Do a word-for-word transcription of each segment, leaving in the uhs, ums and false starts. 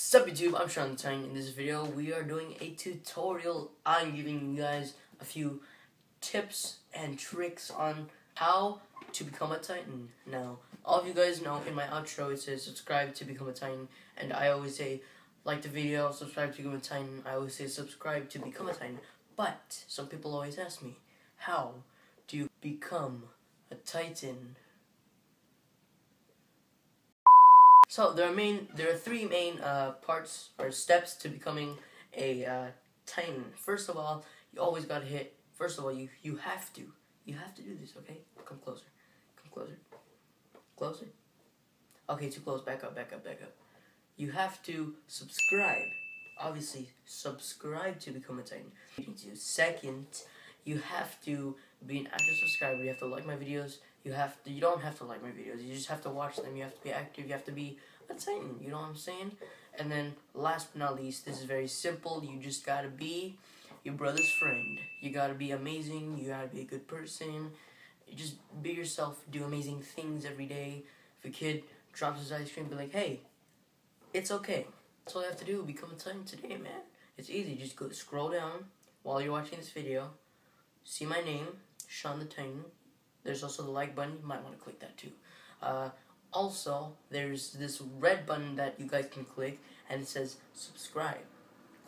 Sup YouTube, I'm Shawn the Titan. In this video we are doing a tutorial. I'm giving you guys a few tips and tricks on how to become a Titan. Now, all of you guys know in my outro it says subscribe to become a Titan, and I always say like the video, subscribe to become a Titan. I always say subscribe to become a Titan, but some people always ask me, how do you become a Titan? So there are main, there are three main uh, parts or steps to becoming a uh, Titan. First of all, you always gotta hit. First of all, you you have to, you have to do this. Okay, come closer, come closer, closer. Okay, too close. Back up, back up, back up. You have to subscribe. Obviously, subscribe to become a Titan. You need to. Second, you have to be an active subscriber. You have to like my videos. You have to, you don't have to like my videos, you just have to watch them, you have to be active, you have to be a Titan, you know what I'm saying? And then, last but not least, this is very simple, you just gotta be your brother's friend. You gotta be amazing, you gotta be a good person, you just be yourself, do amazing things every day. If a kid drops his ice cream, be like, hey, it's okay. That's all you have to do, become a Titan today, man. It's easy, just go scroll down while you're watching this video, see my name, Shawn the Titan. There's also the like button, you might want to click that too. Uh, also, there's this red button that you guys can click, and it says subscribe.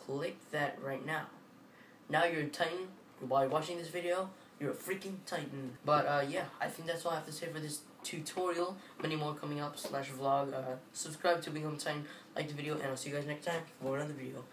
Click that right now. Now you're a Titan. While you're watching this video, you're a freaking Titan. But uh, yeah, I think that's all I have to say for this tutorial. Many more coming up, slash vlog. Uh, subscribe to become a Titan, like the video, and I'll see you guys next time for another video.